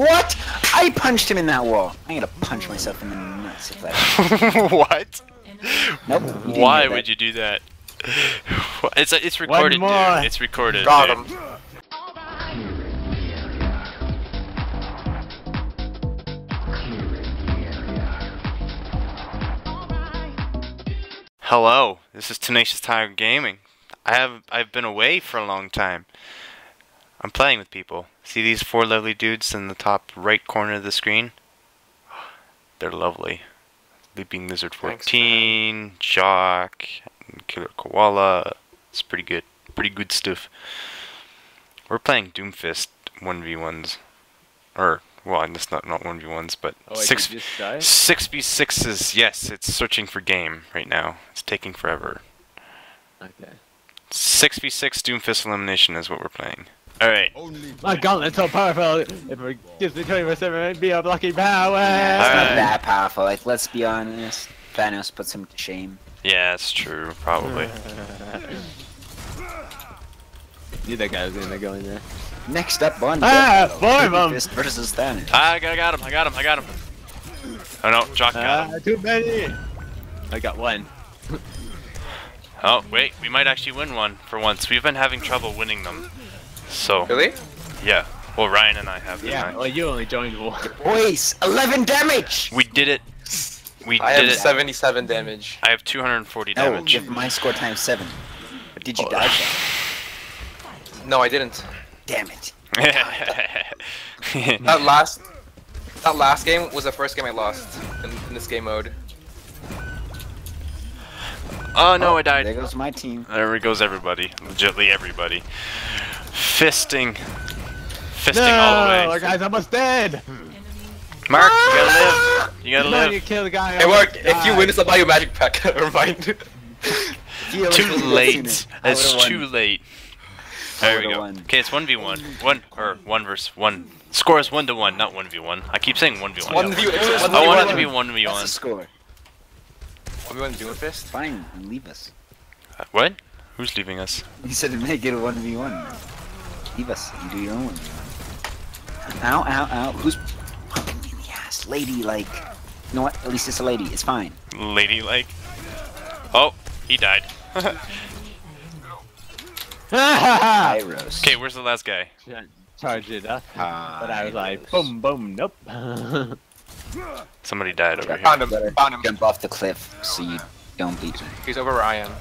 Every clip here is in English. What? I punched him in that wall. I'm gonna punch myself in the nuts if that. What? Nope. Why would you do that? It's recorded, dude. It's recorded. Got him. Hello, this is Tenacious Tiger Gaming. I've been away for a long time. I'm playing with people. See these four lovely dudes in the top right corner of the screen? They're lovely. Leaping Lizard 14, Jock, and Killer Koala. It's pretty good. Pretty good stuff. We're playing Doomfist 1v1s. Or, well, it's not 1v1s, but 6v6s. Yes, it's searching for game right now. It's taking forever. Okay. 6v6 Doomfist elimination is what we're playing. Alright. My gauntlet's so powerful, it gives me 20% beyond blocking power! Yeah, it's not that powerful, like, let's be honest, Thanos puts him to shame. Yeah, that's true, probably. Knew that guy was gonna go in there. Next up, one. Doomfist versus Thanos. I got him. Oh no, Jock got him. Too many! I got one. Oh, wait, we might actually win one for once. We've been having trouble winning them. So really? Yeah. Well, Ryan and I have. Yeah. Well, you only joined one. Boys, 11 damage. We did it. I have 77 damage. I have 240 damage. Give my score times 7. But did you die? No, I didn't. Damn it. that last game was the first game I lost in this game mode. Oh no, I died. There goes my team. There goes everybody. Legitly everybody. Fisting all the way. No, guy's almost dead. Mark, you gotta live. You kill the guy. Hey, Mark, if you win, it's a Biomagic pack. Never mind. Too late. It's too late. There we go. Okay, it's 1v1. One versus one. Score is 1-to-1, not 1v1. I keep saying 1v1. I want it to be 1v1. What's the score? 1v1 Doomfist? Fine, leave us. What? Who's leaving us? He said make it a 1v1. Leave us and do your own. Ow, ow, ow. Who's punking me in the ass? Lady-like. You know what? At least it's a lady. It's fine. Lady-like? Oh, he died. Okay, where's the last guy? Charge it up. But I was like, boom, boom, nope. Somebody died over here. Found him. Jump off the cliff so you don't bleed. He's over where I am.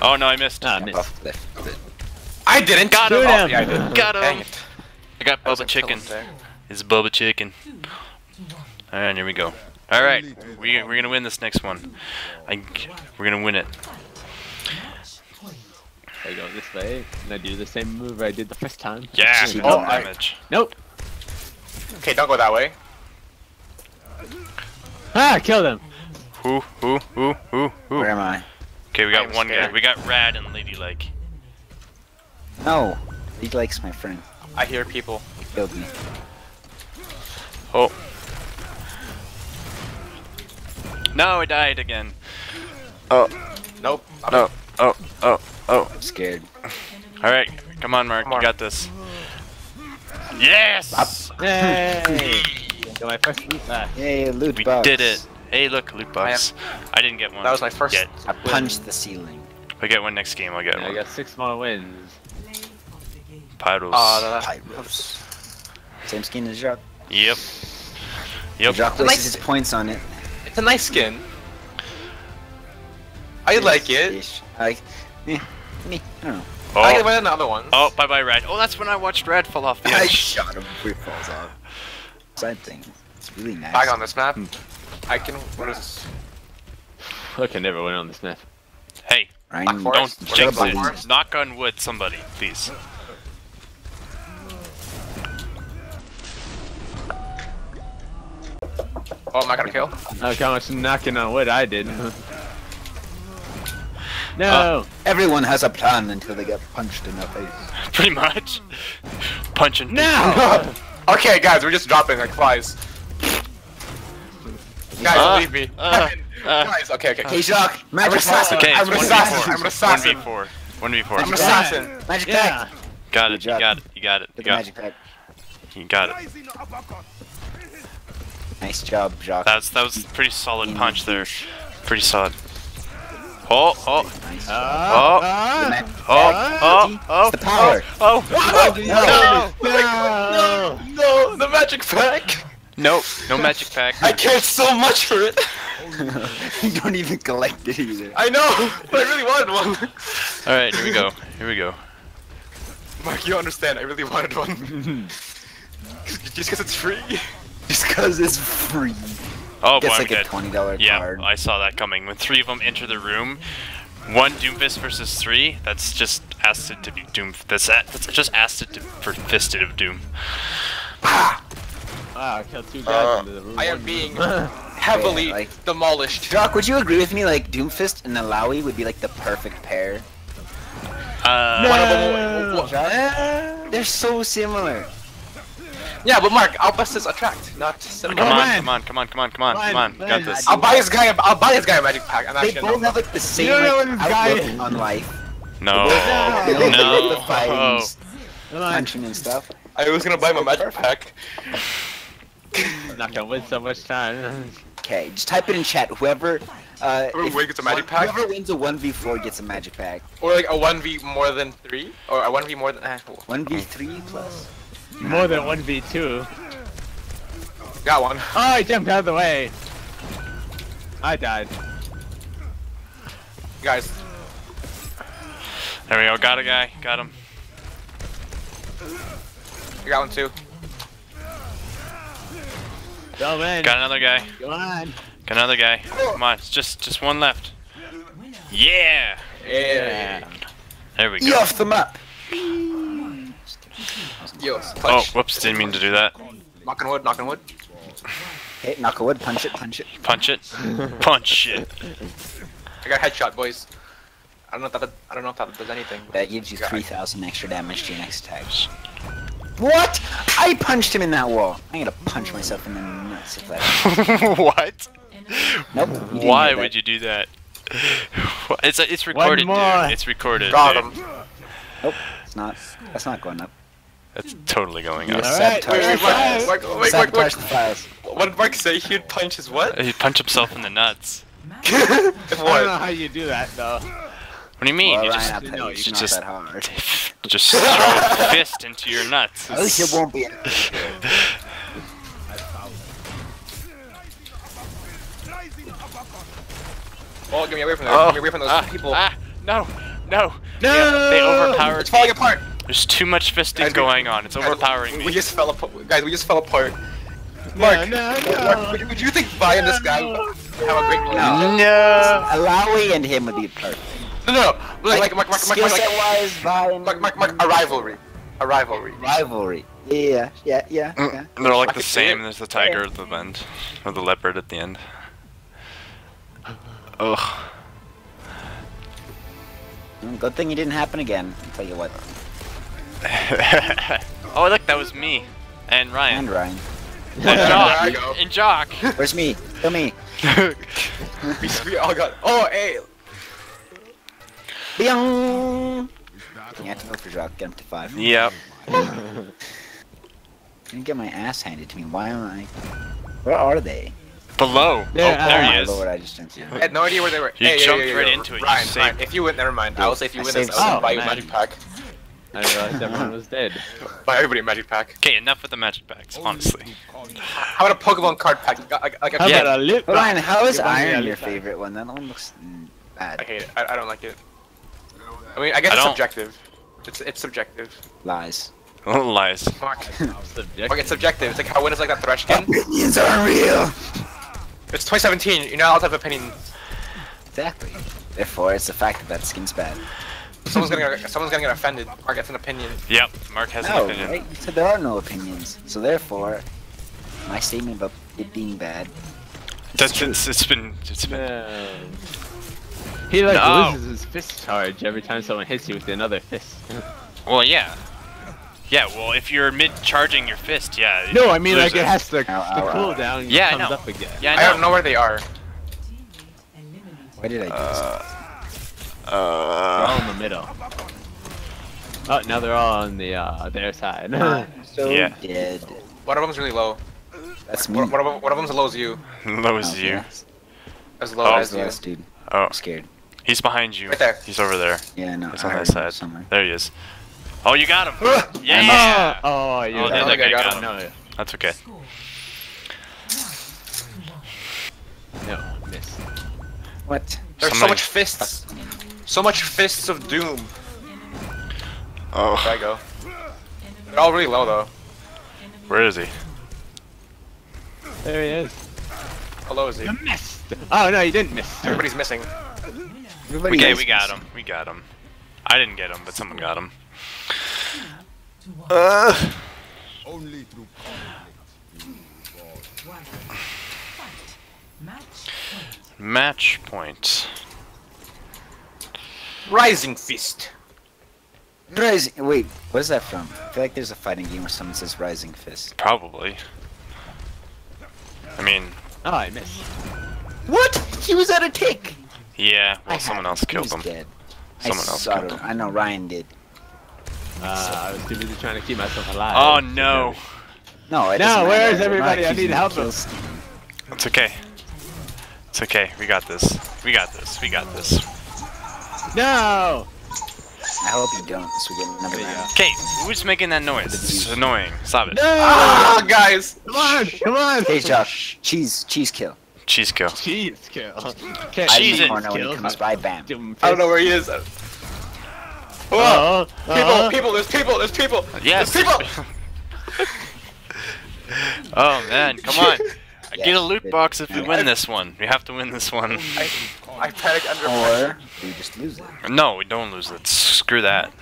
Oh, no, I missed. Jump off the cliff. I didn't! Got him! Oh, yeah, I did. Got him! Dang it. I got Bubba Chicken. It's Bubba Chicken. Alright, here we go. Alright, we're gonna win this next one. We're gonna win it. I go this way, and I do the same move I did the first time. Yeah! Oh, damage. Nope! Okay, don't go that way. Ah, kill them! Who? Where am I? Okay, we got one guy. We got Rad and Ladylike. No, he likes my friend. I hear people. He killed me. Oh. No, I died again. Oh. Nope. No. Oh. I'm scared. Alright, come on, Mark. You got this. Yes! Yay! Got my first loot back. Yay, loot box. We did it. Hey, look, loot box. I didn't get one. That was my first. I punched the ceiling. If I get one next game, I'll get one. I got 6 more wins. Pyros. Pyros. Same skin as Jacques. Yep. Jacques places his points on it. It's a nice skin. I like it. I don't know. Oh. I like another one. Oh, bye-bye, Rad. Oh, that's when I watched Rad fall off the edge. I shot him before he falls off. Side thing. It's really nice. Back on this map. I can. What is this? I can never win on this map. Hey, don't jinx it. Knock on wood, somebody, please. Oh, am I gonna kill? Look how much knocking on wood I did. No! Everyone has a plan until they get punched in the face. Pretty much. Punching. No! Okay, guys, we're just dropping like flies. Guys, leave me. Guys, okay. Hey, Jacques, magic assassin. Okay, I'm an assassin. 1v4. I'm an assassin. Magic pack. Got it. You got it. You got it. You got it. Nice job, Jacques. That was pretty solid punch there. Pretty solid. Oh, the magic pack. Nope, no magic pack. I cared so much for it. You don't even collect it either. I know, but I really wanted one. All right, here we go. Here we go. Mark, you understand? I really wanted one. Just because it's free. Just because it's free. Oh, boy, like a $20 card. Yeah, I saw that coming. When three of them enter the room, one Doomfist versus three. That's just acid to be Doom. That's just acid for fisted of Doom. Ah, I killed two guys into the room. I am being heavily demolished. Doc, would you agree with me? Like Doomfist and Nalawi would be like the perfect pair. No. They're so similar. Yeah, but Mark, I'll bust his attract, not similar. Come on. Got this. I'll buy this guy a magic pack. They both have like the same outlook on life. No. Punching and stuff. I was gonna buy my magic pack. I'm not gonna win so much time. Okay, just type it in chat. Whoever gets a magic pack. Whoever wins a 1v4 gets a magic pack. Or like a 1v more than 3, or a 1v more than 1v3 plus. More than 1v2. Got one. Oh, I jumped out of the way. I died. Guys. There we go. Got a guy. Got him. I got one too. Got another guy. Go on. Got another guy. Come on. It's just one left. Yeah. Yeah. There we go. Get off the map. Yo, punch. Oh, whoops, didn't mean to do that. Knock on wood, knock on wood. Hey, knock on wood, punch it, punch it. Punch it. Punch it. I got headshot, boys. I don't know if that does anything. That gives you 3,000 extra damage to your next attack. What? I punched him in that wall. I'm gonna punch myself in the nuts if that. What? Nope. Why would you do that? It's recorded, dude. It's recorded. Got him. Nope, it's not. That's not going up. That's totally going up. Sabotage the files. What did Mark say? He'd punch his what? He'd punch himself in the nuts. I don't know how you do that though. What do you mean? Well, you just, you know, it's not just that hard. Just throw a fist into your nuts. At least it won't be. Oh, get me away from there. Get me away from those people. No. Yeah, they overpowered. It's falling apart. There's too much fisting going on. It's overpowering me. We just fell apart. Guys, we just fell apart. Mark, Mark, would you think Vi and this guy would have a great moment? No. Alawi and him would be perfect. No. Mark, a rivalry. A rivalry. Yeah. They're like the same. There's the tiger at the end, or the leopard at the end. Ugh. Good thing it didn't happen again. I'll tell you what. Oh look, that was me and Ryan. And Jock. Where's me? Kill me. We all got. Oh hey. Beyond. You have to vote for Jock. Get him to 5. Yep. I'm gonna get my ass handed to me. Why am I? Where are they? Below. Yeah, oh, there he is. Lord, I just didn't see him. I had no idea where they were. You jumped right into it. Ryan, if you win, never mind. I will say if you win this, I will buy you a magic pack. I realized everyone was dead. Buy everybody a magic pack. Okay, enough with the magic packs, honestly. How about a Pokemon card pack? How about a lip pack? Ryan, how is Iron your favorite one? That one looks bad. I hate it. I don't like it. I mean, I guess it's subjective. It's subjective. Lies. Oh, lies. Fuck. It's subjective. It's like how when it's like that Thresh game. Opinions are real! It's 2017. You're not allowed to have opinions. Exactly. Therefore, it's the fact that that skin's bad. Someone's gonna get offended. Mark has an opinion. Yep, Mark has an opinion. Right? You said there are no opinions, so therefore, my statement about it being bad. It's been. No. He loses his fist charge every time someone hits you with another fist. Well, yeah. Yeah, well, if you're mid-charging your fist, yeah. No, I mean, like, it has to cool down and it comes up again. Yeah, I don't know where they are. Why did I do this? All in the middle. Oh, now they're all on the their side. So yeah. Dead. One of them's really low. That's me. One of them's as low as you. Low as you. Yeah. As low as you. Dude. Oh, I'm scared. He's behind you. Right there. He's over there. Yeah, no. He's on that side. Somewhere. There he is. Oh, you got him. Yeah. Oh, you got him. No, yeah. That's okay. No, miss. What? There's so much fists. So much fists of doom. Oh. There I go. They're all really low though. Where is he? There he is. How low is he? You missed. Oh no, you didn't miss. Everybody's missing. We got him. We got him. I didn't get him, but someone got him. Only through match point. Rising fist. Rising. Wait, where's that from? I feel like there's a fighting game where someone says rising fist. Probably. I mean. Oh, I missed. What? He was out of tick. Yeah. Well, someone else killed him. Dead. Someone else killed him. I know Ryan did. I was too busy trying to keep myself alive. Oh no. No. No. Where is everybody? I need help. It's okay. It's okay. We got this. We got this. We got this. No. I hope you don't, so we get another round. Okay, who's making that noise? It's annoying. Stop it. No! Ah, guys! Come on! Come on! Hey, Josh. Cheese kill. Cheese kill. Cheese kill. Cheese it. When he comes by, bam. I don't know where he is. Whoa! People! There's people! There's people! Yes! There's people! Oh man! Come on! Yes, get a loot box if we win this one. We have to win this one. I panic under pressure. Or we just lose it. No, we don't lose it. Screw that.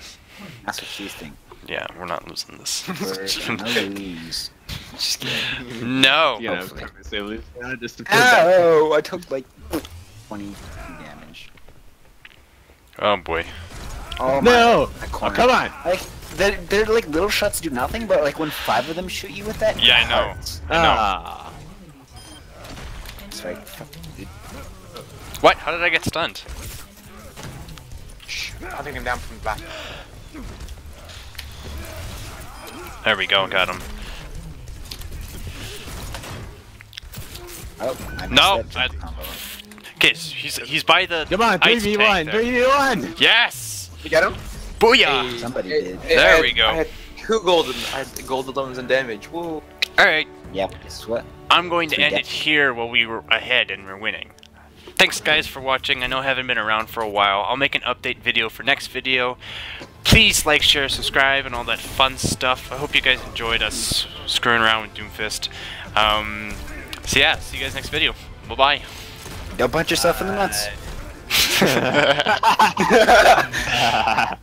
That's what she's thinking. Yeah, we're not losing this. We're gonna lose. Just kidding. No. You know, hopefully. Oh, I took like 20 damage. Oh boy. Oh no! Oh, come on! Like, they're like little shots do nothing, but like when 5 of them shoot you with that. Yeah, I know. Hurts. I know. What? How did I get stunned? I'll take him down from the back. There we go, got him. Oh, I missed that combo. Okay, so he's by the. Come on, 3v1, 3v1! Yes! You got him? Booyah! Hey, somebody did. There we go. I had 2 golden. I had golden lemons and damage. Whoa. Alright. Yep, guess what? I'm going to end it here while we were ahead and we're winning. Thanks guys for watching. I know I haven't been around for a while. I'll make an update video for next video. Please like, share, subscribe, and all that fun stuff. I hope you guys enjoyed us screwing around with Doomfist. So yeah, see you guys next video. Bye-bye. Don't punch yourself in the nuts.